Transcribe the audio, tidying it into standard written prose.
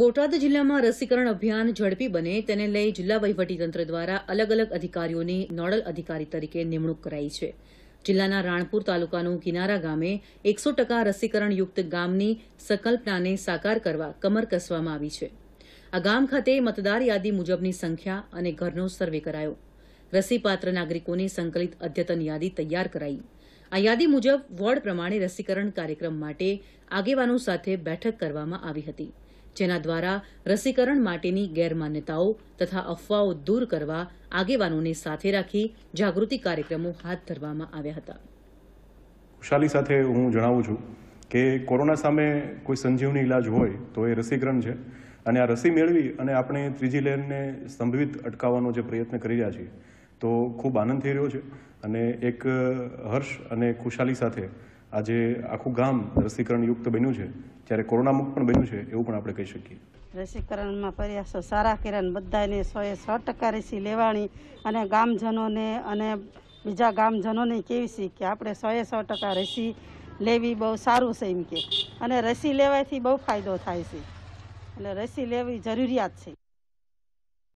બોટાદ જિલ્લામાં રસીકરણ અભિયાન ઝડપી બને તેને લઈ જિલ્લા વહીવટીતંત્ર દ્વારા અલગ અલગ અધિકારીઓની નોડલ અધિકારી તરીકે નિમણૂક કરાઈ છે। જિલ્લાના રાણપુર તાલુકાનું કિનારા ગામે 100% રસીકરણયુક્ત ગામની સંકલ્પનાને સાકાર કરવા કમર કસવામાં આવી છે। આ ગામ ખાતે મતદાર યાદી મુજબની સંખ્યા અને ઘરનો સર્વે કરાયો। રસીપાત્ર નાગરિકોની સંકલિત અદ્યતન યાદી તૈયાર કરાઈ। આ યાદી મુજબ વોર્ડ પ્રમાણે રસીકરણ કાર્યક્રમ માટે આગેવાનો સાથે બેઠક કરવામાં આવી હતી। जेना द्वारा रसीकरण माटेनी गैरमान्यताओं तथा अफवाओं दूर करवा आगेवानोने साथे राखी जागृति कार्यक्रमों हाथ धरवामां आव्या हता। खुशाली साथे हूँ जणावुं छुं के कोरोना सामे कोई संजीवनी इलाज होय तो ए रसीकरण छे अने आ रसी मेळवी अने आपणे त्रीजी लहरने संभवित अटकाववानो जे प्रयत्न करी रह्या छीए तो खूब आनंद थई रह्यो छे अने एक हर्ष अने खुशाली साथे આજે આખું ગામ રસીકરણ યુક્ત બન્યું છે, ત્યારે કોરોના મુક્ત પણ બન્યું છે એવું પણ આપણે કહી શકીએ। રસીકરણમાં પ્રયાસો સારા કર્યા ને બધાને 100% રસી લેવાની અને ગામજનોને અને બીજા ગામજનોને કેવી છે કે આપણે 100% રસી લેવી બહુ સારું છે એમ કે, અને રસી લેવાથી બહુ ફાયદો થાય છે એટલે રસી લેવી જરૂરિયાત છે।